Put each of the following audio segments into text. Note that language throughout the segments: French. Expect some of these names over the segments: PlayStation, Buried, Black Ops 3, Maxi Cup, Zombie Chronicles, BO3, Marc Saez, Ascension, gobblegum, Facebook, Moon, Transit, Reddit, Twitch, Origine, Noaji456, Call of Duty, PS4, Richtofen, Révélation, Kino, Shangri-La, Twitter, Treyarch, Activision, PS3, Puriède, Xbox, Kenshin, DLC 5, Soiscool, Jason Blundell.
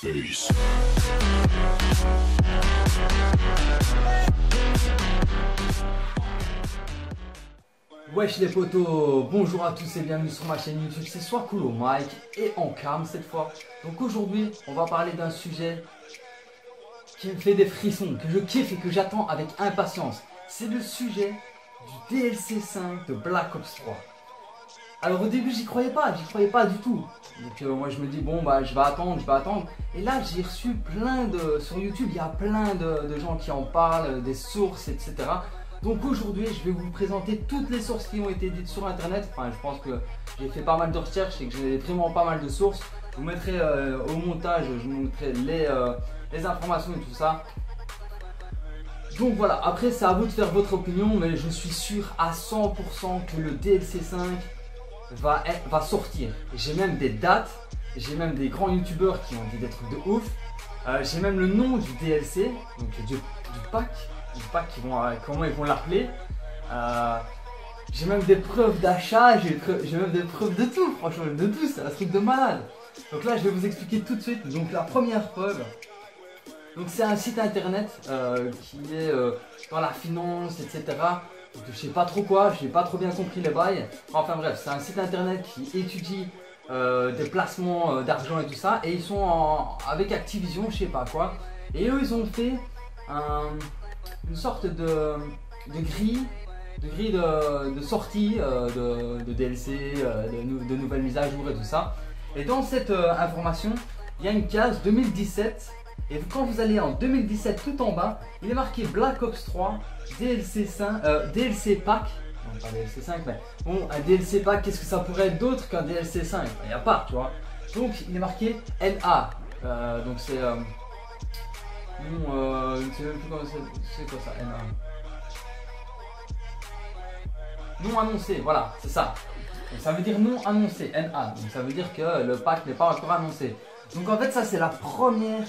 Peace. Wesh les potos, bonjour à tous et bienvenue sur ma chaîne YouTube, c'est Soiscool au mic et en cam cette fois. Donc aujourd'hui on va parler d'un sujet qui me fait des frissons, que je kiffe et que j'attends avec impatience. C'est le sujet du DLC 5 de Black Ops 3. Alors au début j'y croyais pas du tout. Donc moi je me dis bon bah je vais attendre. Et là j'ai reçu plein de, sur YouTube il y a plein de gens qui en parlent, des sources etc. Donc aujourd'hui je vais vous présenter toutes les sources qui ont été dites sur internet. Enfin je pense que j'ai fait pas mal de recherches et que j'ai vraiment pas mal de sources. Je vous mettrai au montage, je vous mettrai les informations et tout ça. Donc voilà, après c'est à vous de faire votre opinion, mais je suis sûr à 100% que le DLC 5 va sortir. J'ai même des dates, j'ai même des grands youtubeurs qui ont dit des trucs de ouf. J'ai même le nom du DLC, donc du pack comment ils vont l'appeler. J'ai même des preuves d'achat, j'ai même des preuves de tout, franchement, de tout, c'est un truc de malade. Donc là je vais vous expliquer tout de suite. Donc la première preuve, donc c'est un site internet qui est dans la finance etc. Donc, je sais pas trop quoi, j'ai pas trop bien compris les bails. Enfin bref, c'est un site internet qui étudie des placements d'argent et tout ça. Et ils sont avec Activision, je sais pas quoi. Et eux ils ont fait une sorte de grille de sortie de DLC, de nouvelles mises à jour et tout ça. Et dans cette information, il y a une case 2017. Et quand vous allez en 2017 tout en bas, il est marqué Black Ops 3, DLC 5, DLC pack. Non, pas DLC 5, mais bon, un DLC pack, qu'est-ce que ça pourrait être d'autre qu'un DLC 5? Il n'y a pas, tu vois. Donc il est marqué LA. Donc c'est. Non, je ne sais même plus comment c'est. C'est quoi ça, LA? Non annoncé, voilà, c'est ça. Donc, ça veut dire non annoncé, LA. Donc ça veut dire que le pack n'est pas encore annoncé. Donc en fait, ça c'est la première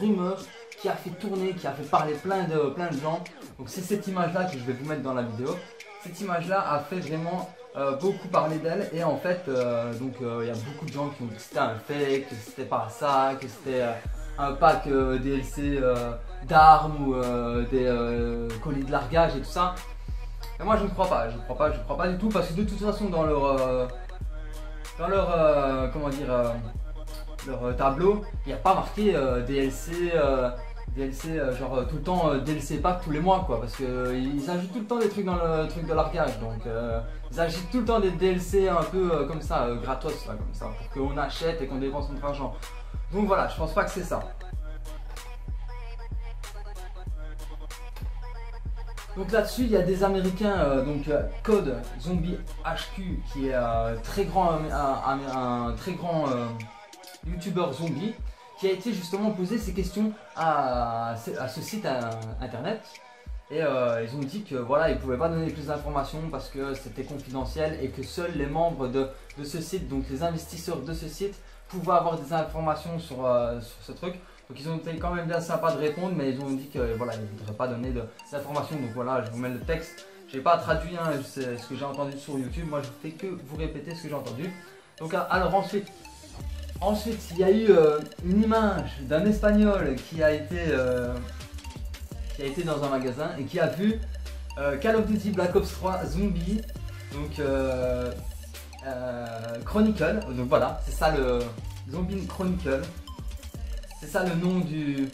rumeur qui a fait tourner, qui a fait parler plein de gens. Donc c'est cette image là que je vais vous mettre dans la vidéo. Cette image là a fait vraiment beaucoup parler d'elle. Et en fait donc il y a beaucoup de gens qui ont dit que c'était un fake, que c'était pas ça, que c'était un pack DLC d'armes ou des colis de largage et tout ça. Et moi je ne crois pas du tout, parce que de toute façon dans leur comment dire leur tableau, il n'y a pas marqué DLC genre tout le temps DLC pack tous les mois quoi, parce que ils ajoutent tout le temps des trucs dans le truc de largage, donc ils ajoutent tout le temps des DLC un peu comme ça gratos là, comme ça, pour qu'on achète et qu'on dépense notre argent. Donc voilà, je pense pas que c'est ça. Donc là-dessus, il y a des Américains, donc CoD Zombie HQ, qui est un très grand youtubeur zombie, qui a été justement posé ces questions à ce site internet, et ils ont dit que voilà, ils pouvaient pas donner plus d'informations parce que c'était confidentiel et que seuls les membres de ce site, donc les investisseurs de ce site, pouvaient avoir des informations sur ce truc. Donc ils ont été quand même bien sympas de répondre, mais ils ont dit que voilà, ils ne voudraient pas donner d'informations. Donc voilà, je vous mets le texte, j'ai pas traduit hein, c'est ce que j'ai entendu sur YouTube, moi je fais que vous répéter ce que j'ai entendu. Donc alors ensuite, il y a eu une image d'un Espagnol qui a été dans un magasin et qui a vu Call of Duty Black Ops 3 Zombie, donc Chronicle. Donc voilà, c'est ça le Zombie Chronicle. C'est ça le nom du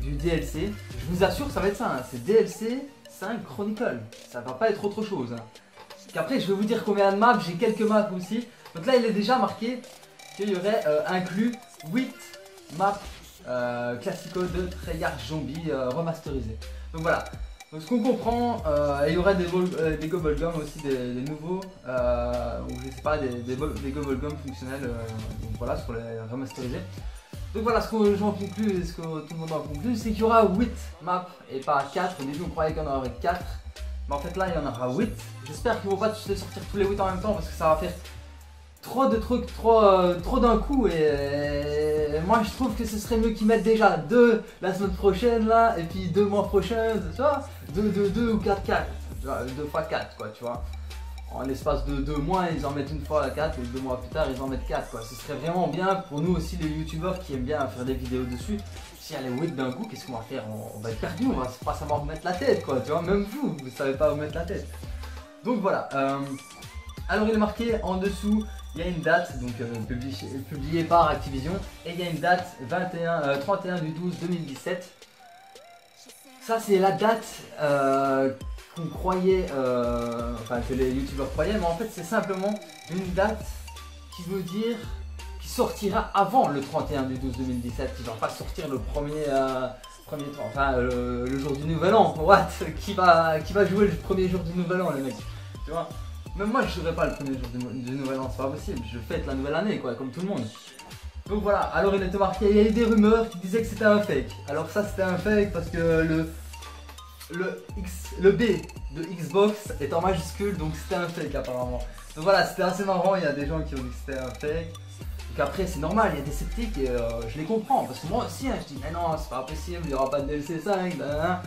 DLC. Je vous assure, ça va être ça. Hein, c'est DLC 5 Chronicle. Ça va pas être autre chose. Hein. Après, je vais vous dire combien de maps. J'ai quelques maps aussi. Donc là il est déjà marqué qu'il y aurait inclus 8 maps classico de Treyarch Zombie remasterisées. Donc voilà, donc ce qu'on comprend, il y aurait des gobblegums aussi, des nouveaux, ou je sais pas, des gobblegums fonctionnels, donc voilà, sur les remasterisés. Donc voilà, ce que j'en conclue, ce que tout le monde en conclut, c'est qu'il y aura 8 maps et pas 4. Au début on croyait qu'il y en aurait 4, mais en fait là il y en aura 8. J'espère qu'ils vont pas tous les sortir tous les 8 en même temps, parce que ça va faire trop de trucs, trop d'un coup, et moi je trouve que ce serait mieux qu'ils mettent déjà 2 la semaine prochaine là, et puis 2 mois prochains, tu vois, 2 ou 4, 4, 2 fois 4 quoi, tu vois. en l'espace de 2 mois, ils en mettent une fois la 4 et 2 mois plus tard ils en mettent 4 quoi. Ce serait vraiment bien pour nous aussi les youtubeurs qui aiment bien faire des vidéos dessus. Si elle est wait d'un coup, qu'est-ce qu'on va faire? On va être perdu, on va pas savoir mettre la tête quoi, tu vois, même vous, vous savez pas où mettre la tête. Donc voilà, alors il est marqué en dessous, il y a une date, donc publiée par Activision, et il y a une date 31 du 12 2017. Ça c'est la date qu'on croyait, enfin que les youtubeurs croyaient, mais en fait c'est simplement une date qui veut dire qui sortira avant le 31 du 12 2017, qui va pas sortir le premier, le jour du nouvel an. What? Qui va jouer le premier jour du nouvel an les mecs, tu vois? Même moi je jouerai pas le premier jour du nouvel an, c'est pas possible, je fête la nouvelle année quoi, comme tout le monde. Donc voilà, alors il était marqué, il y a eu des rumeurs qui disaient que c'était un fake. Alors ça c'était un fake parce que le B de Xbox est en majuscule, donc c'était un fake apparemment. Donc voilà, c'était assez marrant, il y a des gens qui ont dit que c'était un fake. Donc après c'est normal, il y a des sceptiques et je les comprends, parce que moi aussi hein, je dis mais non c'est pas possible, il n'y aura pas de DLC 5, blablabla.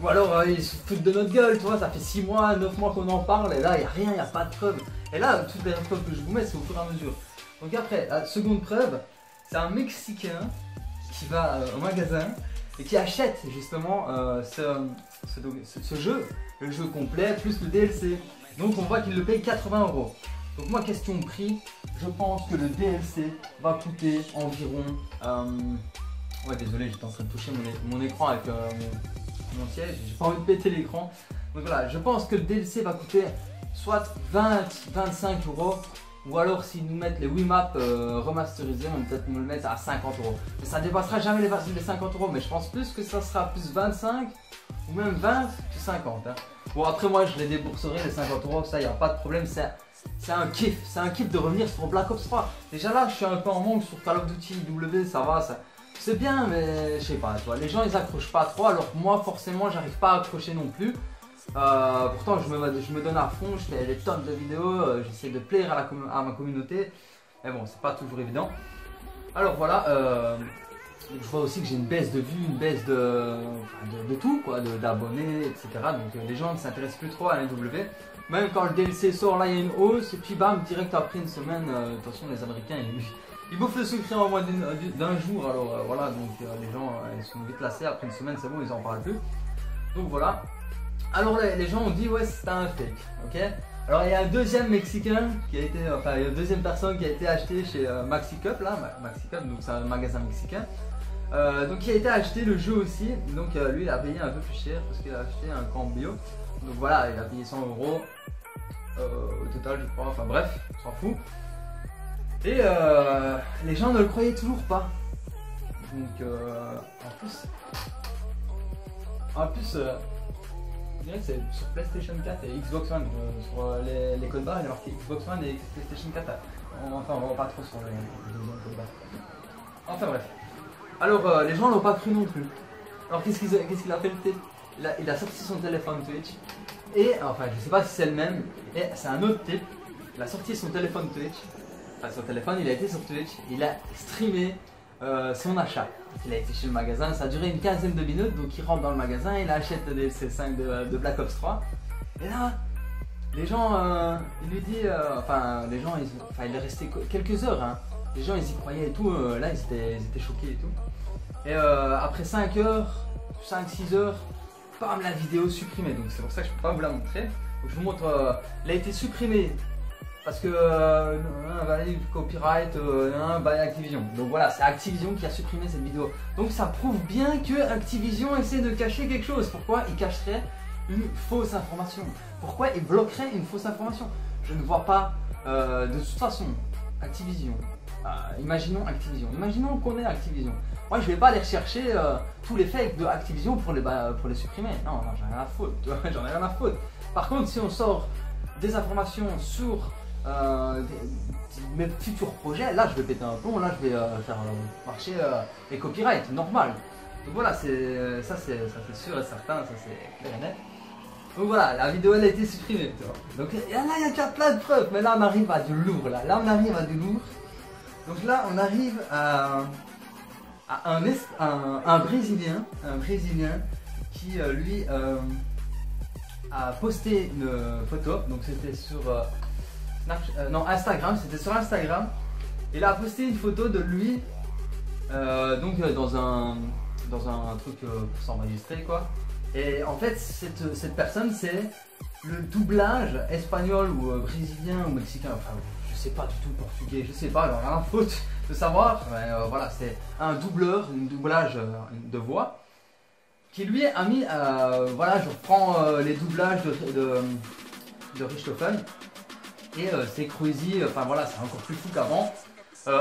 Ou alors ils se foutent de notre gueule, tu vois, ça fait 6 mois, 9 mois qu'on en parle et là il n'y a rien, il n'y a pas de preuve. Et là toutes les preuves que je vous mets c'est au fur et à mesure. Donc après, la seconde preuve, c'est un Mexicain qui va au magasin et qui achète justement ce jeu, le jeu complet plus le DLC. Donc on voit qu'il le paye 80 €. Donc moi, question prix, je pense que le DLC va coûter environ... Ouais, désolé, j'étais en train de toucher mon écran avec mon siège, j'ai pas envie de péter l'écran. Donc voilà, je pense que le DLC va coûter soit 20-25 €. Ou alors s'ils nous mettent les Wimaps remasterisés, on va peut-être nous le mettre à 50 €. Mais ça dépassera jamais les 50 €, mais je pense plus que ça sera plus 25 ou même 20 que 50. Hein. Bon après moi je les débourserai les 50 €, ça y a pas de problème, c'est un kiff de revenir sur Black Ops 3. Déjà là je suis un peu en manque sur Call of Duty IW, ça va, ça c'est bien mais je sais pas, tu vois, les gens ils accrochent pas trop, alors que moi forcément j'arrive pas à accrocher non plus. Pourtant je me donne à fond, je fais des tonnes de vidéos, j'essaie de plaire à ma communauté, mais bon c'est pas toujours évident. Alors voilà, je vois aussi que j'ai une baisse de vues, une baisse de tout quoi, d'abonnés etc. Donc les gens ne s'intéressent plus trop à la W. Même quand le DLC sort là il y a une hausse et puis bam direct après une semaine, de toute façon les Américains ils bouffent le sucre en moins d'un jour. Alors voilà, donc les gens ils sont vite lassés, après une semaine c'est bon ils en parlent plus. Donc voilà. Alors les gens ont dit ouais c'était un fake, ok. Alors il y a un deuxième Mexicain qui a été, enfin il y a une deuxième personne qui a été achetée chez Maxi Cup là, Maxi Cup donc c'est un magasin mexicain. Donc il a été acheté le jeu aussi, donc lui il a payé un peu plus cher parce qu'il a acheté un cambio. Donc voilà il a payé 100 € au total je crois, enfin bref on s'en fout. Et les gens ne le croyaient toujours pas. Donc en plus c'est sur PlayStation 4 et Xbox One, sur les codes barres il y a marqué Xbox One et PlayStation 4, enfin on ne voit pas trop sur les codes barres. Enfin bref, alors les gens l'ont pas cru non plus. Alors qu'est-ce qu'il a fait le type? Il a sorti son téléphone Twitch, et enfin je sais pas si c'est le même, et c'est un autre type, il a sorti son téléphone Twitch, enfin son téléphone il a été sur Twitch, il a streamé son achat. Il a été chez le magasin, ça a duré une quinzaine de minutes, donc il rentre dans le magasin, il achète le DLC 5 de Black Ops 3. Et là, les gens, il lui dit, il est resté quelques heures, hein. Les gens ils y croyaient et tout, là ils étaient choqués et tout. Et après 5 heures, 5-6 heures, bam, la vidéo supprimée, donc c'est pour ça que je peux pas vous la montrer. Donc, je vous montre, elle a été supprimée. Parce que copyright, by Activision. Donc voilà, c'est Activision qui a supprimé cette vidéo. Donc ça prouve bien que Activision essaie de cacher quelque chose. Pourquoi il cacherait une fausse information? Pourquoi il bloquerait une fausse information? Je ne vois pas. De toute façon, Activision. Imaginons Activision. Imaginons qu'on est Activision. Moi je vais pas aller rechercher tous les fakes de Activision pour les supprimer. Non, j'en ai rien à foutre. J'en ai rien à foutre. Par contre, si on sort des informations sur mes futurs projets, là je vais péter un plomb, là je vais faire marcher les copyrights, normal. Donc voilà, ça c'est sûr et certain, ça c'est clair et net. Donc voilà, la vidéo elle a été supprimée, tu vois. Donc là il y a plein de preuves, mais là on arrive à du lourd, là on arrive à du lourd. Donc là on arrive à un Brésilien qui lui a posté une photo, donc c'était sur Instagram, c'était sur Instagram. Il a posté une photo de lui donc dans un truc pour s'enregistrer quoi. Et en fait cette personne c'est le doublage espagnol ou brésilien ou mexicain, enfin je sais pas du tout, portugais, je sais pas, rien à foutre de savoir, mais voilà, c'est un doubleur, une doublage de voix qui lui a mis, voilà, je reprends les doublages de Richtofen et c'est crazy, enfin voilà, c'est encore plus fou qu'avant.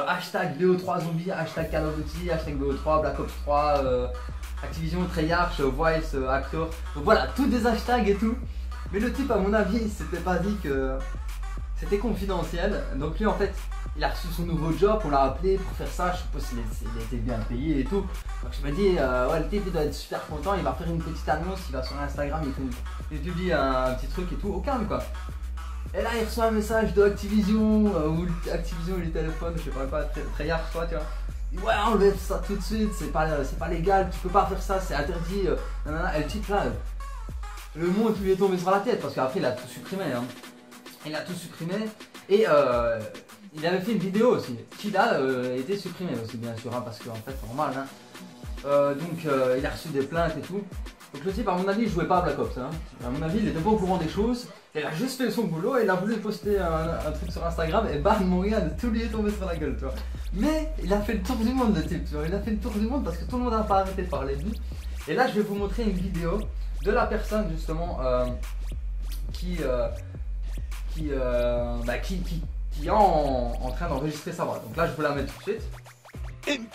Hashtag BO3 Zombie, hashtag Call of Duty, hashtag BO3, Black Ops 3, Activision, Treyarch, Voice, Actor, donc voilà, tous des hashtags et tout. Mais le type à mon avis c'était pas dit que c'était confidentiel, donc lui en fait il a reçu son nouveau job, on l'a appelé pour faire ça, je suppose qu'il était bien payé et tout. Donc je me dis ouais le type il doit être super content, il va faire une petite annonce, il va sur Instagram, il publie un petit truc et tout, au calme quoi. Et là il reçoit un message de Activision ou Activision ou les téléphones, je sais pas, Treyarch soit tu vois. Ouais, enlève ça tout de suite, c'est pas légal, tu peux pas faire ça, c'est interdit, nanana. Et le type là, le monde lui est tombé sur la tête parce qu'après il a tout supprimé, hein. Il a tout supprimé et il avait fait une vidéo aussi qui là était supprimée aussi bien sûr, hein, parce qu'en fait c'est normal, hein. Donc il a reçu des plaintes et tout. Donc le type à mon avis il jouait pas à Black Ops, hein. À mon avis il était pas au courant des choses, il a juste fait son boulot et il a voulu poster un truc sur Instagram et bam mon gars tout lui est tombé sur la gueule tu vois. Mais il a fait le tour du monde le type tu vois, il a fait le tour du monde parce que tout le monde n'a pas arrêté de parler de lui. Et là je vais vous montrer une vidéo de la personne justement qui est en train d'enregistrer sa voix. Donc là je vous la mets tout de suite.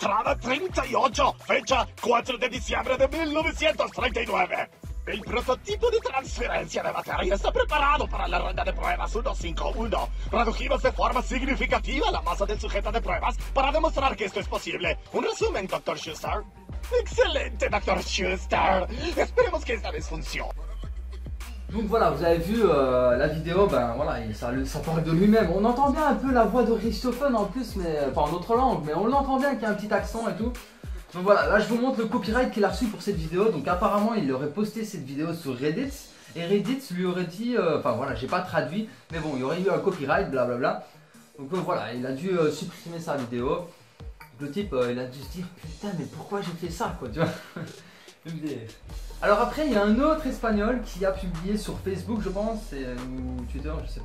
Entrada 38, fecha 4 de diciembre de 1939. El prototipo de transferencia de batería está preparado para la ronda de pruebas 1-5-1. Redujimos de forma significativa la masa del sujeto de pruebas para demostrar que esto es posible. Un resumen, Dr. Schuster. Excelente, Dr. Schuster. Esperemos que esta vez funcione. Donc voilà, vous avez vu la vidéo, ben voilà, ça parle de lui-même. On entend bien un peu la voix de Richtofen en plus, mais enfin en autre langue, mais on l'entend bien qu'il y a un petit accent et tout. Donc voilà, là je vous montre le copyright qu'il a reçu pour cette vidéo. Donc apparemment il aurait posté cette vidéo sur Reddit et Reddit lui aurait dit, enfin voilà, j'ai pas traduit, mais bon, il y aurait eu un copyright, blablabla. Donc voilà, il a dû supprimer sa vidéo. Donc, le type, il a dû se dire putain, mais pourquoi j'ai fait ça quoi, tu vois. Alors après il y a un autre espagnol qui a publié sur Facebook je pense, ou Twitter, je sais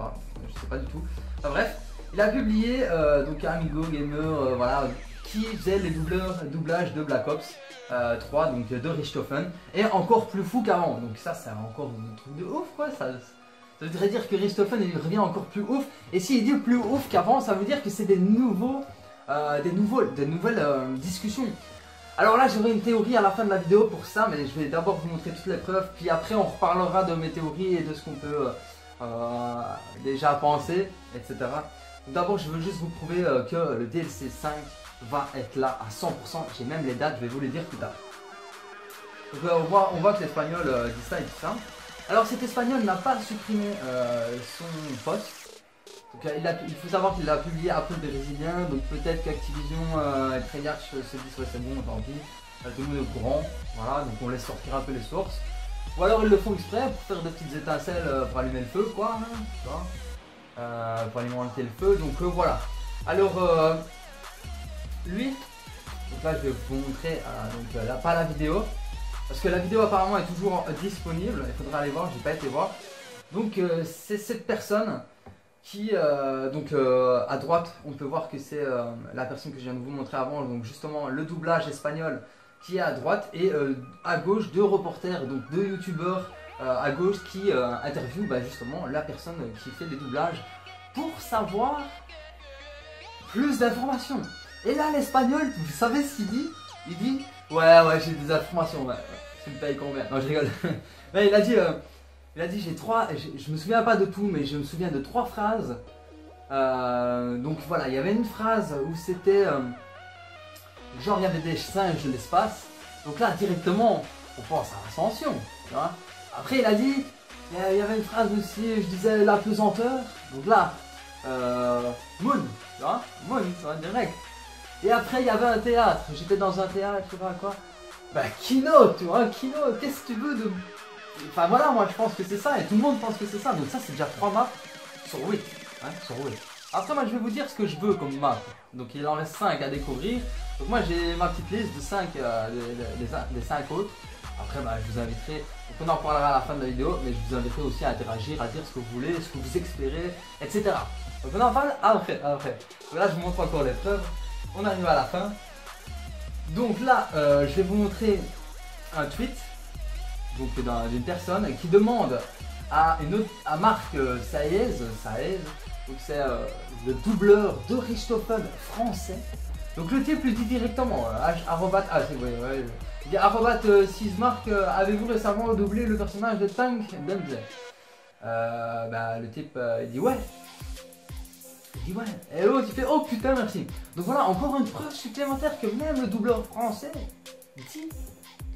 pas du tout. Enfin bref, il a publié donc Amigo Gamer, voilà, qui faisait les doublages de Black Ops 3, donc de Richtofen, et encore plus fou qu'avant. Donc ça c'est encore un truc de ouf quoi, ça voudrait dire que Richtofen il revient encore plus ouf, et s'il dit plus ouf qu'avant ça veut dire que c'est des nouvelles discussions. Alors là j'aurai une théorie à la fin de la vidéo pour ça, mais je vais d'abord vous montrer toutes les preuves, puis après on reparlera de mes théories et de ce qu'on peut déjà penser, etc. D'abord je veux juste vous prouver que le DLC 5 va être là à 100%, j'ai même les dates, je vais vous les dire plus tard. Donc on voit que l'espagnol dit ça et tout ça. Alors cet espagnol n'a pas supprimé son poste. Donc, il faut savoir qu'il l'a publié après des Brésiliens, donc peut-être qu'Activision et Treyarch se disent ouais c'est bon, tant pis, tout le monde est au courant, voilà, donc on laisse sortir un peu les sources. Ou alors ils le font exprès pour faire des petites étincelles pour allumer le feu quoi, hein, tu vois, pour alimenter le feu, donc voilà. Alors lui, donc là je vais vous montrer, donc là pas la vidéo, parce que la vidéo apparemment est toujours disponible, il faudra aller voir, j'ai pas été voir. Donc c'est cette personne qui, donc à droite, on peut voir que c'est la personne que je viens de vous montrer avant, donc justement le doublage espagnol qui est à droite, et à gauche deux reporters, donc deux youtubeurs à gauche qui interviewent bah, justement la personne qui fait les doublages pour savoir plus d'informations. Et là l'espagnol, vous savez ce qu'il dit? Il dit ouais j'ai des informations, ouais, tu me payes combien? Non je rigole. Mais il a dit... j'ai trois, je me souviens pas de tout, mais je me souviens de trois phrases. Donc voilà, il y avait une phrase où c'était genre il y avait des singes de l'espace. Donc là directement, on pense à Ascension. Tu vois. Après il a dit, il y avait une phrase aussi, je disais la pesanteur. Donc là, Moon, tu vois, Moon, tu vois, direct. Et après il y avait un théâtre, j'étais dans un théâtre, je sais pas quoi. Bah Kino, tu vois, Kino, qu'est-ce que tu veux de... Enfin voilà, moi je pense que c'est ça et tout le monde pense que c'est ça. Donc ça c'est déjà 3 maps sur 8. Hein, sur 8. Après moi je vais vous dire ce que je veux comme map. Donc il en reste 5 à découvrir. Donc moi j'ai ma petite liste de 5, les 5 autres. Après bah, je vous inviterai, donc on en parlera à la fin de la vidéo, mais je vous inviterai aussi à interagir, à dire ce que vous voulez, ce que vous espérez, etc. Donc on en parle après, Donc là je vous montre encore les preuves, on arrive à la fin. Donc là je vais vous montrer un tweet d'une personne qui demande à une autre, à Marc Saez, donc c'est le doubleur de Richtofen français. Donc le type lui dit directement, il dit @6marc, avez-vous récemment doublé le personnage de Tank Dempsey? Le type il dit ouais. Il dit ouais. Et l'autre il fait oh putain merci. Donc voilà encore une preuve supplémentaire que même le doubleur français dit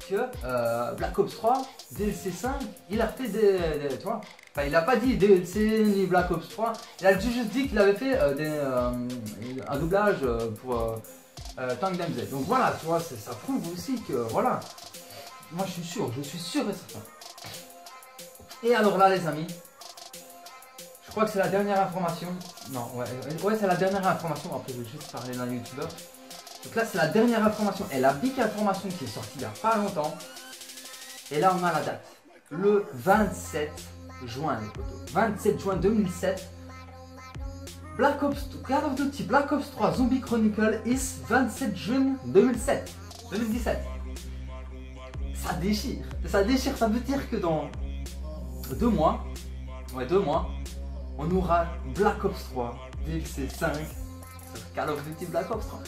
que Black Ops 3, DLC 5, il a fait des tu vois, enfin il a pas dit DLC ni Black Ops 3, il a juste dit qu'il avait fait un doublage pour Tank Dempsey. Donc voilà, tu vois, ça prouve aussi que voilà, moi je suis sûr et certain. Et alors là les amis, je crois que c'est la dernière information, non, ouais c'est la dernière information, après je vais juste parler d'un youtubeur. Donc là c'est la dernière information et la big information qui est sortie il n'y a pas longtemps. Et là on a la date. Le 27 juin les potos. 27 juin 2007. Black Ops, Call of Duty, Black Ops 3, Zombie Chronicles is 27 juin 2007. 2017. Ça déchire. Ça déchire, ça veut dire que dans 2 mois, ouais 2 mois, on aura Black Ops 3, DLC 5, Call of Duty Black Ops 3.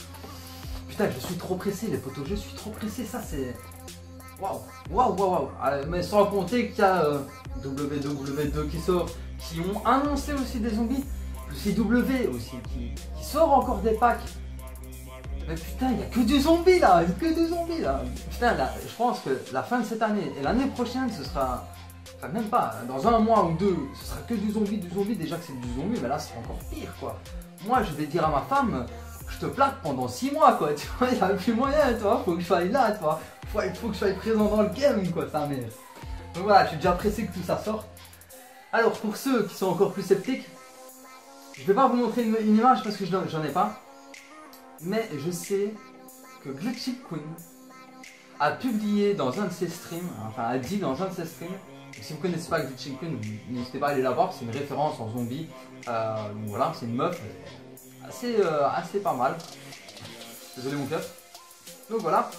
Putain, je suis trop pressé les potos, je suis trop pressé, ça c'est... Waouh, waouh, waouh, waouh. Mais sans compter qu'il y a WW2 qui sort, qui ont annoncé aussi des zombies, le CW aussi, qui sort encore des packs. Mais putain, il n'y a que du zombie là, Putain, là, je pense que la fin de cette année et l'année prochaine, ce sera... Enfin, même pas, dans 1 mois ou 2, ce sera que du zombie, déjà que c'est du zombie, mais là, ce sera encore pire, quoi. Moi, je vais dire à ma femme... Je te plaque pendant 6 mois quoi, tu vois, il n'y a plus moyen, tu vois, faut que je sois là, tu vois, faut que je sois présent dans le game quoi, ça merde. Donc voilà, je suis déjà pressé que tout ça sorte. Alors pour ceux qui sont encore plus sceptiques, je vais pas vous montrer une image parce que j'en ai pas, mais je sais que Glitching Queen a publié dans un de ses streams, enfin a dit dans un de ses streams, si vous connaissez pas Glitching Queen, n'hésitez pas à aller la voir, c'est une référence en zombie, donc voilà, c'est une meuf. Assez pas mal. Désolé mon cœur. Donc voilà.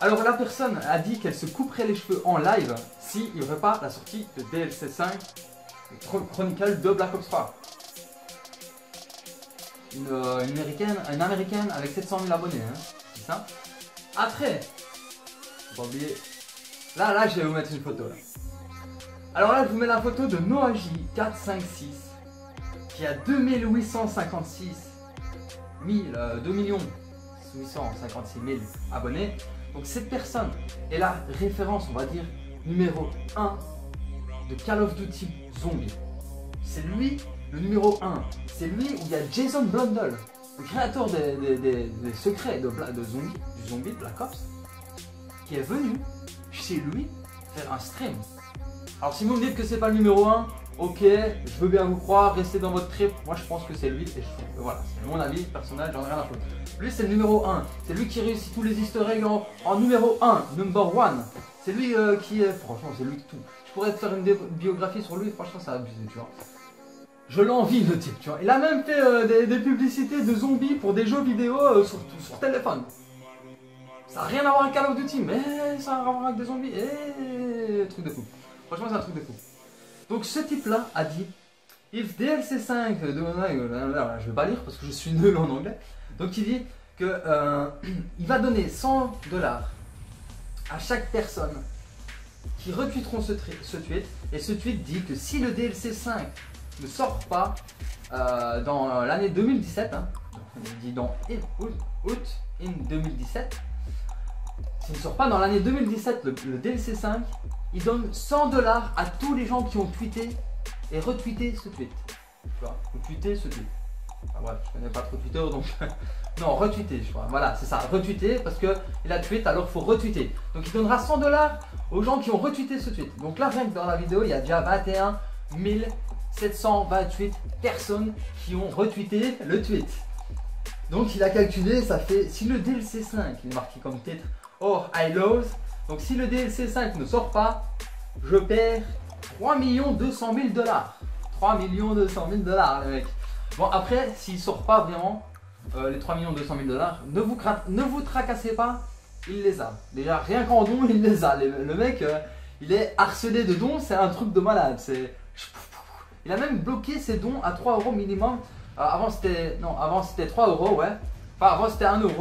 Alors la personne a dit qu'elle se couperait les cheveux en live s'il n'y aurait pas la sortie de DLC 5 Chronicle de Black Ops 3. Une américaine avec 700 000 abonnés. Hein, c'est ça. Après, faut pas oublier. Là, je vais vous mettre une photo. Là. Alors là, je vous mets la photo de Noaji456 qui a 2 856 000 abonnés. Donc cette personne est la référence, on va dire, numéro 1 de Call of Duty Zombie. C'est lui le numéro 1. C'est lui où il y a Jason Blundell, le créateur des secrets du zombie Black Ops, qui est venu chez lui faire un stream. Alors si vous me dites que c'est pas le numéro 1, ok, je veux bien vous croire, restez dans votre trip. Moi je pense que c'est lui, et voilà, c'est mon avis personnel, j'en ai rien à foutre. Lui c'est le numéro 1, c'est lui qui réussit tous les easter eggs en numéro 1, number 1. C'est lui qui est, franchement c'est lui tout. Je pourrais te faire une biographie sur lui, franchement ça a abusé, tu vois. Je l'envie le type, tu vois. Il a même fait des publicités de zombies pour des jeux vidéo sur téléphone. Ça n'a rien à voir avec Call of Duty, mais ça a à voir avec des zombies, et truc de fou. Franchement c'est un truc de fou. Donc ce type-là a dit, if DLC 5, je vais pas lire parce que je suis nul en anglais, donc il dit qu'il va donner 100 $ à chaque personne qui retweeteront ce tweet, et ce tweet dit que si le DLC 5 ne sort pas dans l'année 2017, hein, il dit dans août 2017, s'il ne sort pas dans l'année 2017 le DLC 5, il donne 100 $ à tous les gens qui ont tweeté et retweeté ce tweet. Voilà, retweeté ce tweet. Enfin, ouais, je connais pas trop Twitter, donc... non, retweeter, je crois. Voilà, c'est ça, retweeter, parce qu'il a tweet, alors il faut retweeter. Donc il donnera 100 $ aux gens qui ont retweeté ce tweet. Donc là, rien que dans la vidéo, il y a déjà 21 728 personnes qui ont retweeté le tweet. Donc il a calculé, ça fait... Si le DLC 5, il est marqué comme titre, or I lose. Donc si le DLC 5 ne sort pas, je perds 3 200 000 $. 3 200 000 $, les mecs. Bon, après, s'il sort pas vraiment, les 3 200 000 $, ne vous tracassez pas, il les a. Déjà, rien qu'en dons, il les a. Le mec, il est harcelé de dons, c'est un truc de malade. Il a même bloqué ses dons à 3 € minimum. Avant, c'était 3 €, ouais. Enfin, avant, c'était 1 €.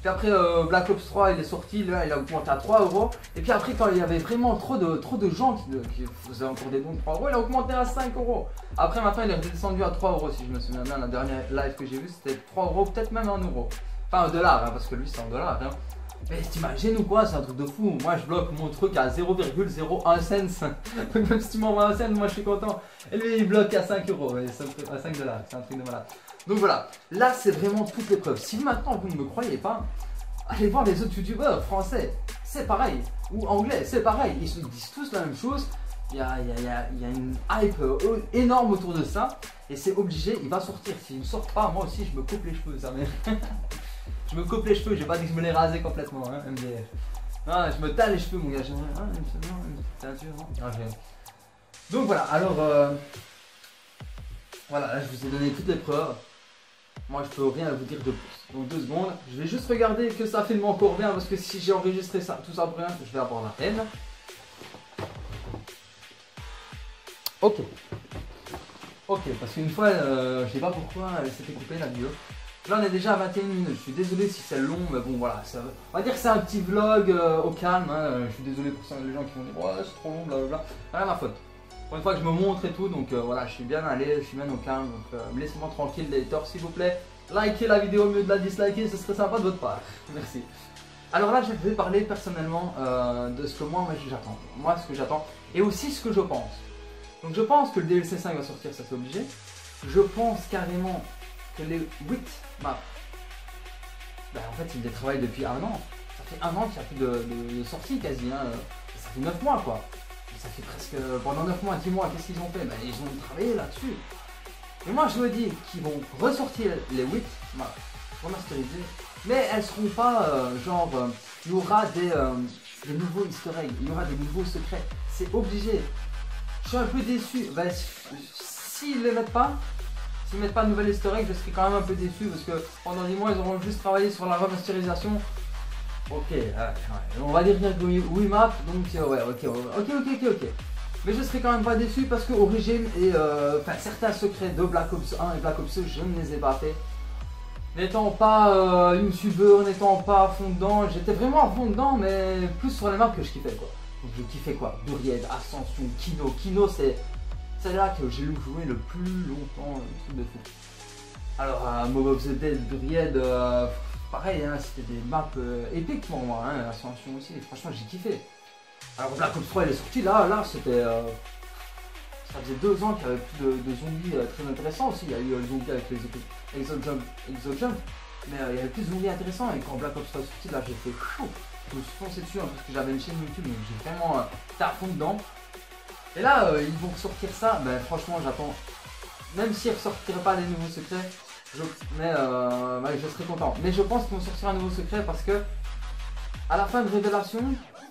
Puis après, Black Ops 3, il est sorti, là, il a augmenté à 3 €. Et puis après, quand il y avait vraiment trop de gens qui faisaient encore des dons de 3 €, il a augmenté à 5 €. Après, maintenant, il est redescendu à 3 €, si je me souviens bien. La dernière live que j'ai vue, c'était 3 €, peut-être même 1 €. Enfin, $, hein, parce que lui, c'est $. Hein. Mais t'imagines ou quoi, c'est un truc de fou. Moi, je bloque mon truc à 0,01 cents. Donc, même si tu m'envoies 1 cent, moi, je suis content. Et lui, il bloque à 5 €, à 5 $. C'est un truc de malade. Donc voilà, là c'est vraiment toutes les preuves. Si maintenant vous ne me croyez pas, allez voir les autres youtubeurs français, c'est pareil, ou anglais, c'est pareil, ils se disent tous la même chose. Il y a une hype énorme autour de ça, et c'est obligé, il va sortir. S'il ne sort pas, moi aussi je me coupe les cheveux, ça m'est... Je me coupe les cheveux, j'ai pas dit que je me les rasais complètement, hein, MDR. Ah, je me tâle les cheveux, mon gars, ah, donc voilà, alors... Voilà, là je vous ai donné toutes les preuves. Moi, je peux rien vous dire de plus. Donc, 2 secondes. Je vais juste regarder que ça filme encore bien, parce que si j'ai enregistré ça, tout ça pour rien, je vais avoir la peine. Ok. Ok, parce qu'une fois, je sais pas pourquoi elle s'était coupée la vidéo. Là, on est déjà à 21 minutes. Je suis désolé si c'est long, mais bon, voilà. Ça... On va dire que c'est un petit vlog au calme. Hein. Je suis désolé pour ça, les gens qui vont dire ouais, c'est trop long, blablabla. Rien à ma faute. Pour une fois que je me montre et tout, donc voilà, je suis bien allé, je suis bien au calme, donc laissez-moi tranquille les haters s'il vous plaît. Likez la vidéo au lieu de la disliker, ce serait sympa de votre part, merci. Alors là, je vais parler personnellement de ce que moi, ce que j'attends, et aussi ce que je pense. Donc je pense que le DLC 5 va sortir, ça c'est obligé. Je pense carrément que les 8 maps, bah, en fait ils les travaillent depuis 1 an. Ça fait 1 an qu'il n'y a plus de sortie quasi, hein. Ça fait 9 mois quoi. Ça fait presque pendant 9 mois, 10 mois, qu'est-ce qu'ils ont fait? Ben, ils ont travaillé là-dessus. Et moi, je me dis qu'ils vont ressortir les 8 maps remasterisées, mais elles seront pas genre, il y aura des nouveaux easter eggs, il y aura des nouveaux secrets. C'est obligé. Je suis un peu déçu. Ben, s'ils les mettent pas, s'ils mettent pas de nouvelles easter eggs, je serai quand même un peu déçu parce que pendant 10 mois, ils auront juste travaillé sur la remasterisation. Ok, on va dire que oui map, donc ouais, ok. Mais je serais quand même pas déçu parce que Origine et certains secrets de Black Ops 1 et Black Ops 2, je ne les ai pas fait. N'étant pas youtubeur, n'étant pas à fond dedans, j'étais vraiment à fond dedans, mais plus sur les maps que je kiffais quoi. Donc je kiffais quoi, Buried, Ascension, Kino. Kino c'est celle-là que j'ai joué le plus longtemps, le truc de fou. Alors Mob of the Dead, Buried... Pareil, hein, c'était des maps épiques pour moi, hein, Ascension aussi, et franchement j'ai kiffé. Alors Black Ops 3 elle est sortie, là c'était... ça faisait 2 ans qu'il n'y avait plus de zombies très intéressants aussi, il y a eu le zombie avec les exo-jump, mais il y avait plus de zombies intéressants, et quand Black Ops 3 est sorti, là j'ai fait chou, je me suis foncé dessus hein, parce que j'avais une chaîne YouTube, donc j'ai vraiment été à fond dedans. Et là, ils vont ressortir ça, mais franchement j'attends, même s'ils ne ressortiraient pas les nouveaux secrets, je serais content. Mais je pense qu'ils vont sortir un nouveau secret parce que à la fin de Révélation,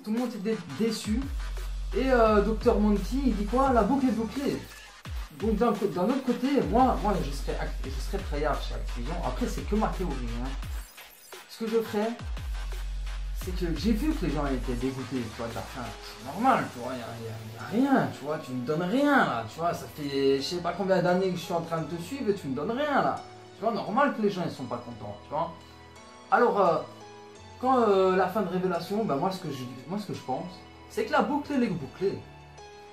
tout le monde était déçu. Et Dr Monty, il dit quoi? La boucle est bouclée. Donc d'un autre côté, moi je serais Treyarch chez Activision. Après c'est que ma théorie. Hein. Ce que je ferais, c'est que j'ai vu que les gens étaient dégoûtés. Tu vois, c'est normal, tu vois, il n'y a rien, tu vois, tu me donnes rien là. Tu vois, ça fait je sais pas combien d'années que je suis en train de te suivre et tu me donnes rien là. Tu vois, normal que les gens ils sont pas contents, tu vois. Alors, quand la fin de Révélation, bah, moi ce que je pense, c'est que la boucle elle est bouclée.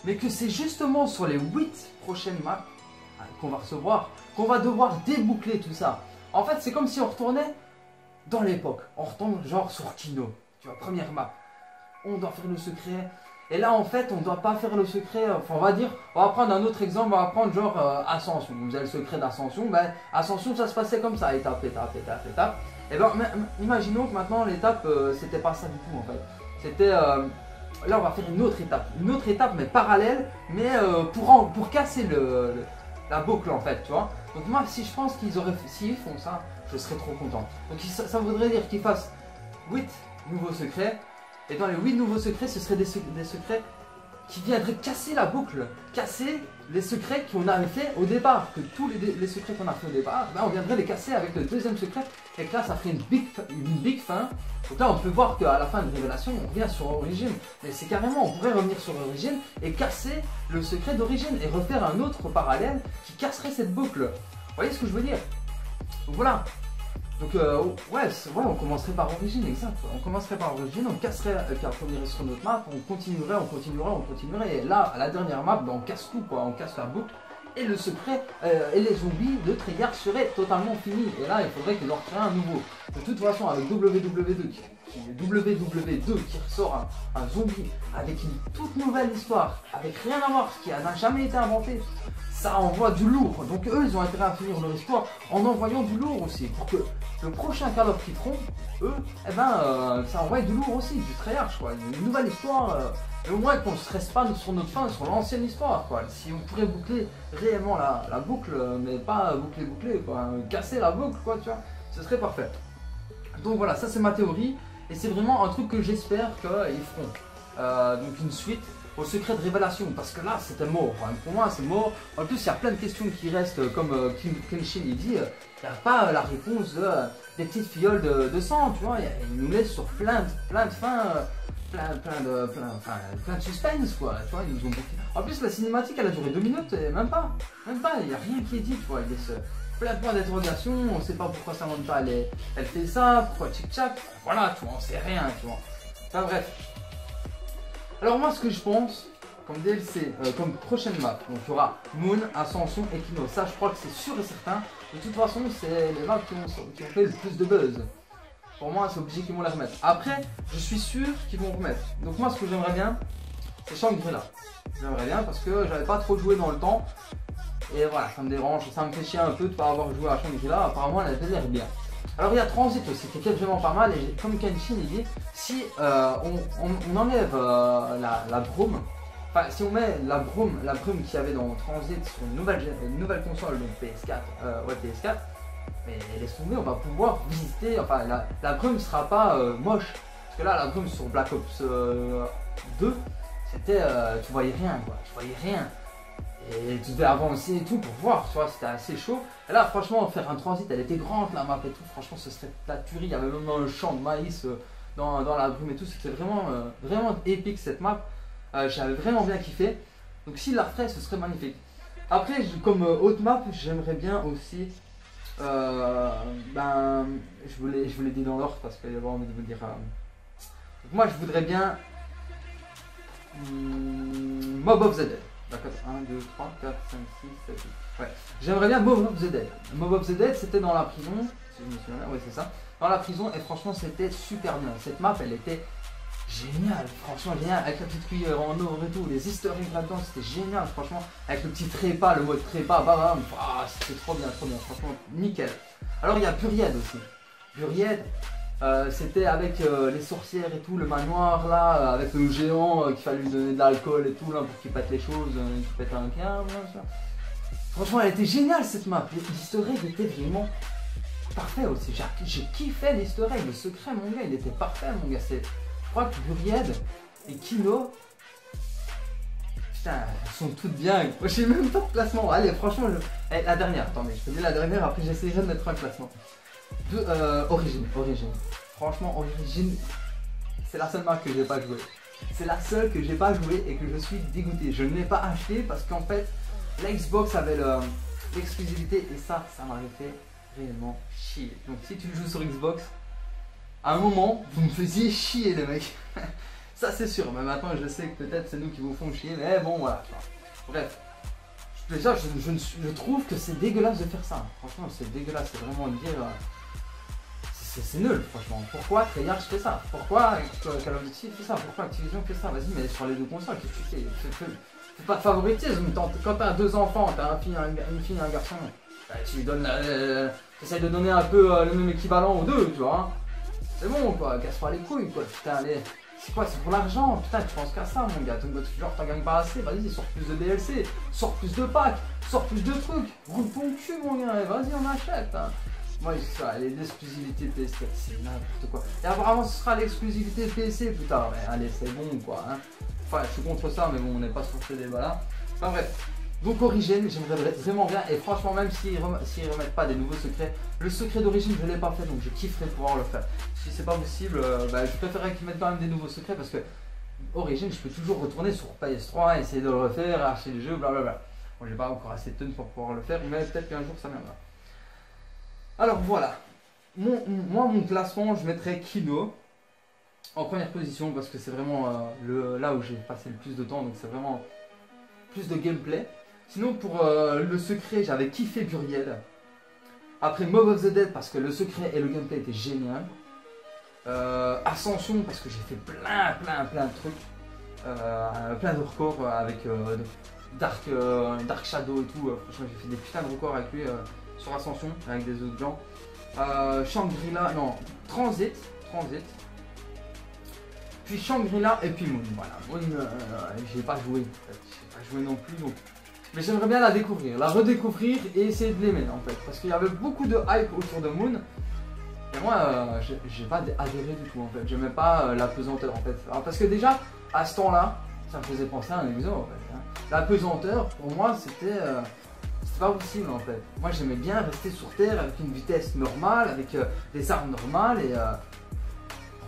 Mais que c'est justement sur les 8 prochaines maps qu'on va recevoir, qu'on va devoir déboucler tout ça. En fait, c'est comme si on retournait dans l'époque. On retombe genre sur Kino, tu vois, première map. On doit faire le secret, Et là en fait on doit pas faire le secret, enfin on va dire, on va prendre un autre exemple, on va prendre genre Ascension. Vous avez le secret d'Ascension, ben Ascension ça se passait comme ça, étape, étape, étape, étape. Et ben imaginons que maintenant l'étape c'était pas ça du tout en fait. C'était, là on va faire une autre étape mais parallèle, mais pour casser la boucle en fait, tu vois. Donc moi si je pense qu'ils auraient, s'ils font ça, je serais trop content. Donc ça voudrait dire qu'ils fassent 8 nouveaux secrets. Et dans les 8 nouveaux secrets, ce seraient des secrets qui viendraient casser la boucle, casser les secrets qu'on avait fait au départ, que tous les secrets qu'on a fait au départ, ben on viendrait les casser avec le deuxième secret, et que là ça ferait une big fin. Donc là on peut voir qu'à la fin de Révélation, on revient sur Origine, mais c'est carrément, on pourrait revenir sur Origine et casser le secret d'Origine, et refaire un autre parallèle qui casserait cette boucle. Vous voyez ce que je veux dire? Donc voilà. Donc ouais, on commencerait par Origine, exact. On commencerait par Origine, on casserait la première sur notre map, on continuerait, on continuerait, on continuerait. Et là, à la dernière map, ben, on casse tout, quoi. On casse la boucle. Et le secret et les zombies de Treyarch seraient totalement finis. Et là, il faudrait qu'ils en créent un nouveau. De toute façon, avec WW2 qui ressort un zombie avec une toute nouvelle histoire, avec rien à voir, ce qui n'a jamais été inventé, ça envoie du lourd. Donc eux, ils ont intérêt à finir leur histoire en envoyant du lourd aussi, pour que le prochain Call of Duty qu'ils feront, eux, eh ben, ça envoie du lourd aussi, du Treyarch, quoi. Une nouvelle histoire, et au moins qu'on ne se reste pas sur notre fin, sur l'ancienne histoire, quoi. Si on pourrait boucler réellement la boucle, mais pas boucler, quoi, casser la boucle, quoi, tu vois, ce serait parfait. Donc voilà, ça c'est ma théorie, et c'est vraiment un truc que j'espère qu'ils feront. Donc une suite au secret de Révélation, parce que là c'était mort, hein. Pour moi c'est mort. En plus il y a plein de questions qui restent, comme Kenshin il dit, il n'y a pas la réponse des petites fioles de sang, tu vois, il nous laisse sur plein de fins, plein de suspense, quoi, tu vois, ils nous ont bouffé. En plus la cinématique elle a duré 2 minutes, et même pas, il n'y a rien qui est dit, tu vois, il laisse plein de points d'interrogation, on sait pas pourquoi Samantha elle fait ça, pourquoi Chic-Chac, voilà, tu vois, on sait rien, tu vois. Enfin bref. Alors moi ce que je pense, comme DLC, comme prochaine map, donc il y aura Moon, Ascension et Kino, ça je crois que c'est sûr et certain. De toute façon c'est les maps qui ont fait le plus de buzz. Pour moi c'est obligé qu'ils vont la remettre. Après, je suis sûr qu'ils vont remettre. Donc moi ce que j'aimerais bien, c'est Shangri-La. J'aimerais bien parce que j'avais pas trop joué dans le temps. Et voilà, ça me dérange, ça me fait chier un peu de ne pas avoir joué à Shangri-La, apparemment elle avait l'air bien. Alors il y a Transit aussi, qui était vraiment pas mal, et comme Kenshin il dit, si on enlève la brome, enfin si on met la brome qu'il y avait dans Transit sur une nouvelle console, donc PS4, ouais PS4, mais laisse tomber, on va pouvoir visiter, enfin la brome sera pas moche, parce que là la brome sur Black Ops 2, c'était, tu voyais rien quoi, tu voyais rien. Et tu devais avancer et tout pour voir, tu vois, c'était assez chaud. Et là, franchement, faire un transit, elle était grande la map et tout. Franchement, ce serait la tuerie. Il y avait même un champ de maïs dans la brume et tout. C'était vraiment, vraiment épique cette map. J'avais vraiment bien kiffé. Donc, s'il la referait, ce serait magnifique. Après, comme haute map, j'aimerais bien aussi. Ben, je voulais dire dans l'ordre parce que j'avais envie de vous le dire. Donc, moi, je voudrais bien. Mob of the Dead. D'accord, 1, 2, 3, 4, 5, 6, 7, 8. Ouais. J'aimerais bien Mob of the Dead. Mob of the Dead, c'était dans la prison. Si je me souviens là, ouais, c'est ça. Dans la prison, et franchement, c'était super bien. Cette map, elle était géniale. Franchement, géniale. Avec la petite cuillère en or et tout. Les easter eggs là-dedans, c'était génial. Franchement, avec le petit trépas, le mode trépas, bam, ah, c'était trop bien, trop bien. Franchement, nickel. Alors, il y a Puriède aussi. Puriède, c'était avec les sorcières et tout, le manoir là, avec le géant qu'il fallait lui donner de l'alcool et tout là pour qu'il pète les choses, qu'il pète un câble. Franchement elle était géniale cette map, l'easter egg était vraiment parfait aussi, j'ai kiffé l'easter egg, le secret mon gars, il était parfait mon gars, je crois que Buried et Kino, putain elles sont toutes bien, j'ai même pas de classement, allez franchement, je... la dernière, attendez je te dis la dernière, après j'essaierai de mettre un classement. Origine. Franchement, Origine, c'est la seule map que j'ai pas jouée. C'est la seule que j'ai pas jouée et que je suis dégoûté. Je ne l'ai pas acheté parce qu'en fait, la Xbox avait l'exclusivité et ça m'avait fait réellement chier. Donc si tu joues sur Xbox, à un moment, vous me faisiez chier les mecs. Ça c'est sûr, mais maintenant je sais que peut-être c'est nous qui vous font chier, mais bon voilà. Bref. Déjà, je trouve que c'est dégueulasse de faire ça. Franchement, c'est dégueulasse, c'est vraiment dire... C'est nul, franchement. Pourquoi Treyarch fait ça? Pourquoi Call of Duty fait ça? Pourquoi Activision fait ça? Vas-y, mais sur les deux consoles, qu'est-ce que tu fais? C'est pas de favoritisme. Quand t'as deux enfants, t'as une fille et un garçon, tu lui donnes, t'essayes de donner un peu le même équivalent aux deux, tu vois. C'est bon, quoi, casse pas les couilles, quoi, putain, les... C'est quoi, c'est pour l'argent, putain, tu penses qu'à ça, mon gars, t'en gagnes pas assez, vas-y, sors plus de DLC, sors plus de packs, sors plus de trucs, roule ton cul, mon gars, vas-y, on achète, hein. Moi, je dis ça, l'exclusivité PS4, c'est n'importe quoi. Et apparemment, ce sera l'exclusivité PC, putain, mais allez, c'est bon, quoi, hein. Enfin, je suis contre ça, mais bon, on n'est pas sur ce débat-là. Enfin, bref. Donc Origine, j'aimerais vraiment bien, et franchement même s'ils remettent pas des nouveaux secrets, le secret d'Origine je l'ai pas fait donc je kifferais pouvoir le faire. Si c'est pas possible, je préférerais qu'ils mettent quand même des nouveaux secrets parce que Origine je peux toujours retourner sur PS3, essayer de le refaire, acheter le jeu, blablabla. Bon j'ai pas encore assez de tonnes pour pouvoir le faire, mais peut-être qu'un jour ça viendra. Alors voilà, mon classement je mettrais Kino en première position parce que c'est vraiment là où j'ai passé le plus de temps donc c'est vraiment plus de gameplay. Sinon pour le secret j'avais kiffé Buried. Après Mob of the Dead parce que le secret et le gameplay étaient génial. Ascension parce que j'ai fait plein de trucs. Plein de records avec Dark Shadow et tout. Franchement j'ai fait des putains de records avec lui sur Ascension avec des autres gens. Shangri-La, non, Transit. Puis Shangri-La et puis Moon. Voilà, Moon j'ai pas joué. J'ai pas joué non plus donc. Mais j'aimerais bien la découvrir, la redécouvrir et essayer de l'aimer en fait. Parce qu'il y avait beaucoup de hype autour de Moon. Et moi, j'ai pas adhéré du tout en fait. J'aimais pas la pesanteur en fait. Alors, parce que déjà, à ce temps-là, ça me faisait penser à un exo en fait. Hein. La pesanteur, pour moi, c'était pas possible en fait. Moi, j'aimais bien rester sur Terre avec une vitesse normale, avec des armes normales. Et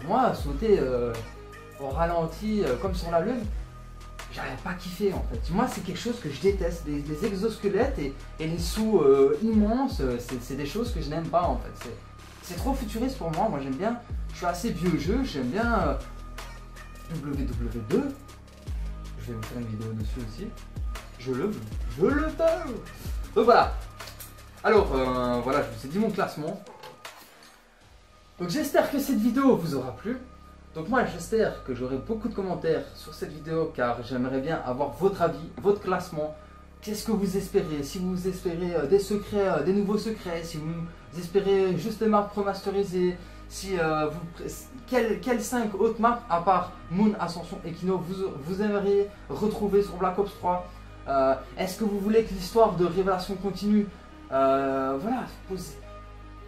pour moi, sauter au ralenti comme sur la lune, j'avais pas kiffé en fait. Moi c'est quelque chose que je déteste, les exosquelettes et les sous immenses, c'est des choses que je n'aime pas en fait. C'est trop futuriste pour moi, j'aime bien, je suis assez vieux jeu, j'aime bien WW2, je vais vous faire une vidéo dessus aussi, je le peux. Donc voilà, alors voilà je vous ai dit mon classement, donc j'espère que cette vidéo vous aura plu. Donc moi j'espère que j'aurai beaucoup de commentaires sur cette vidéo car j'aimerais bien avoir votre avis, votre classement. Qu'est-ce que vous espérez? Si vous espérez des secrets, des nouveaux secrets, si vous espérez juste des marques remasterisées, si quelles 5 autres marques à part Moon, Ascension et Kino vous aimeriez retrouver sur Black Ops 3. Est-ce que vous voulez que l'histoire de Révélation continue? Voilà,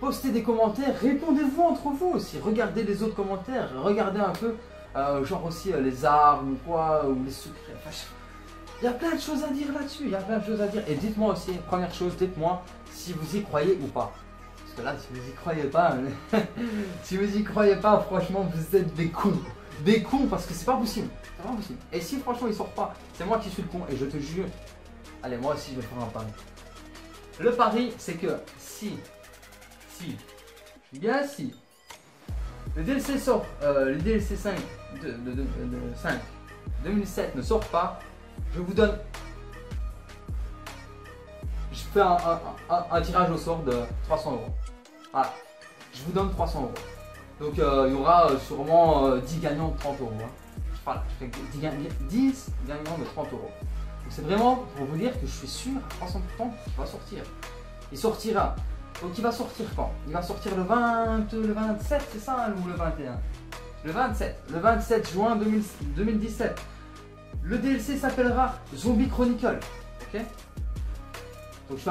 postez des commentaires, répondez-vous entre vous aussi, regardez les autres commentaires, regardez un peu, genre aussi les armes ou quoi, ou les secrets, enfin, il y a plein de choses à dire là-dessus, il y a plein de choses à dire, et dites-moi aussi, première chose, dites-moi si vous y croyez ou pas, parce que là, si vous y croyez pas, si vous y croyez pas, franchement, vous êtes des cons, parce que c'est pas possible, et si franchement, ils sortent pas, c'est moi qui suis le con, et je te jure, allez, moi aussi, je vais faire un pari, le pari, c'est que si le DLC sort, le DLC 5 de 2007 ne sort pas, je vous donne, je fais un tirage au sort de 300 €. Voilà, je vous donne 300 €. Donc il y aura sûrement 10 gagnants de 30 €. Hein. Voilà, je fais 10 gagnants de 30 €. Donc c'est vraiment pour vous dire que je suis sûr à 300% qu'il va sortir. Il sortira. Donc il va sortir quand? Il va sortir le 27, c'est ça hein, ou le 21? Le 27 juin 2017. Le DLC s'appellera Zombie Chronicles. Ok? Donc je fais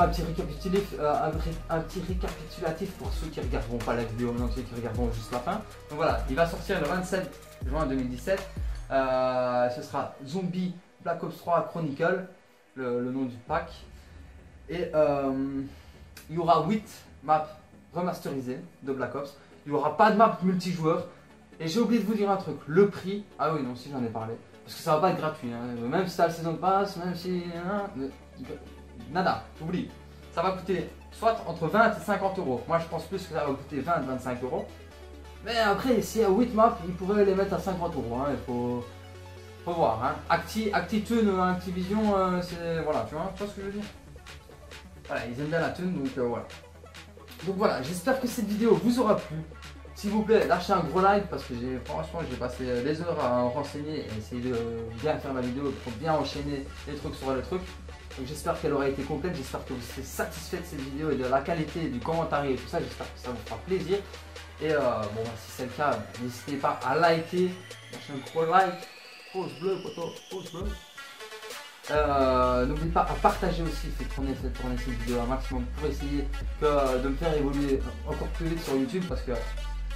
un petit récapitulatif pour ceux qui regarderont pas la vidéo, mais ceux qui regarderont juste la fin. Donc voilà, il va sortir le 27 juin 2017. Ce sera Zombie Black Ops 3 Chronicles, le nom du pack. Et il y aura 8 maps remasterisées de Black Ops. Il n'y aura pas de map multijoueur. Et j'ai oublié de vous dire un truc, le prix... Ah oui, non, si j'en ai parlé. Parce que ça va pas être gratuit. Hein. Même si t'as la saison de passe, même si... Nada, j'oublie. Ça va coûter soit entre 20 et 50 €. Moi, je pense plus que ça va coûter 20 à 25 €. Mais après, s'il y a 8 maps, ils pourraient les mettre à 50 €. Hein. Il faut voir. Hein. Actitune, Activision, c'est... Voilà, tu vois ce que je veux dire? Voilà, ils aiment bien la thune, donc voilà. Donc voilà, j'espère que cette vidéo vous aura plu. S'il vous plaît, lâchez un gros like parce que franchement j'ai passé des heures à me renseigner et essayer de bien faire ma vidéo pour bien enchaîner les trucs sur les trucs. Donc j'espère qu'elle aura été complète, j'espère que vous serez satisfait de cette vidéo et de la qualité du commentaire et tout ça, j'espère que ça vous fera plaisir. Et bon si c'est le cas, n'hésitez pas à liker, lâchez un gros like, pouce bleu poteau, pouce bleu. N'oubliez pas à partager aussi, faites tourner cette vidéo un maximum pour essayer de me faire évoluer encore plus vite sur YouTube parce que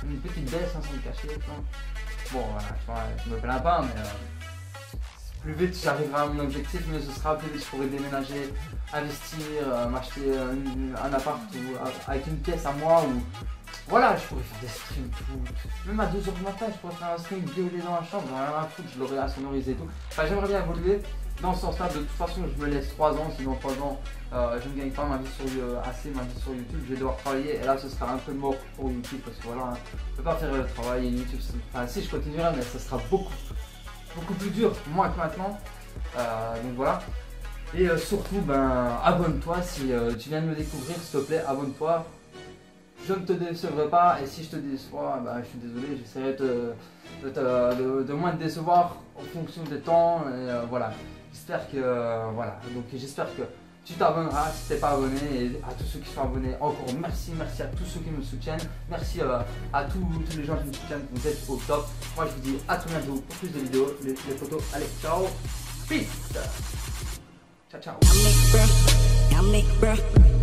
une petite baisse hein, sans me cacher. Hein. Bon voilà, je me plains pas mais plus vite j'arriverai à mon objectif, mais ce sera plus vite je pourrai déménager, investir, m'acheter un appart ou, avec une pièce à moi ou voilà, je pourrais faire des streams tout. Même à 2h du matin je pourrais faire un stream violet dans la chambre, rien à foutre, je l'aurais à sonoriser et tout. Enfin j'aimerais bien évoluer. Dans ce sens-là, de toute façon, je me laisse 3 ans, si dans 3 ans, je ne gagne pas ma vie sur, YouTube, je vais devoir travailler, et là, ce sera un peu mort pour YouTube, parce que voilà, hein, je ne peux pas faire le travail, et YouTube, enfin, si je continuerai, mais ça sera beaucoup plus dur, moins que maintenant, donc voilà. Et surtout, ben, abonne-toi, si tu viens de me découvrir, s'il te plaît, abonne-toi. Je ne te décevrai pas, et si je te déçois, bah, je suis désolé, j'essaierai de moins te décevoir en fonction des temps, et voilà. J'espère que voilà, donc j'espère que tu t'abonneras si t'es pas abonné et à tous ceux qui sont abonnés encore merci à tous ceux qui me soutiennent, merci à tous les gens qui me soutiennent, vous êtes au top. Moi je vous dis à tout bientôt pour plus de vidéos, les photos, allez ciao, peace, ciao ciao.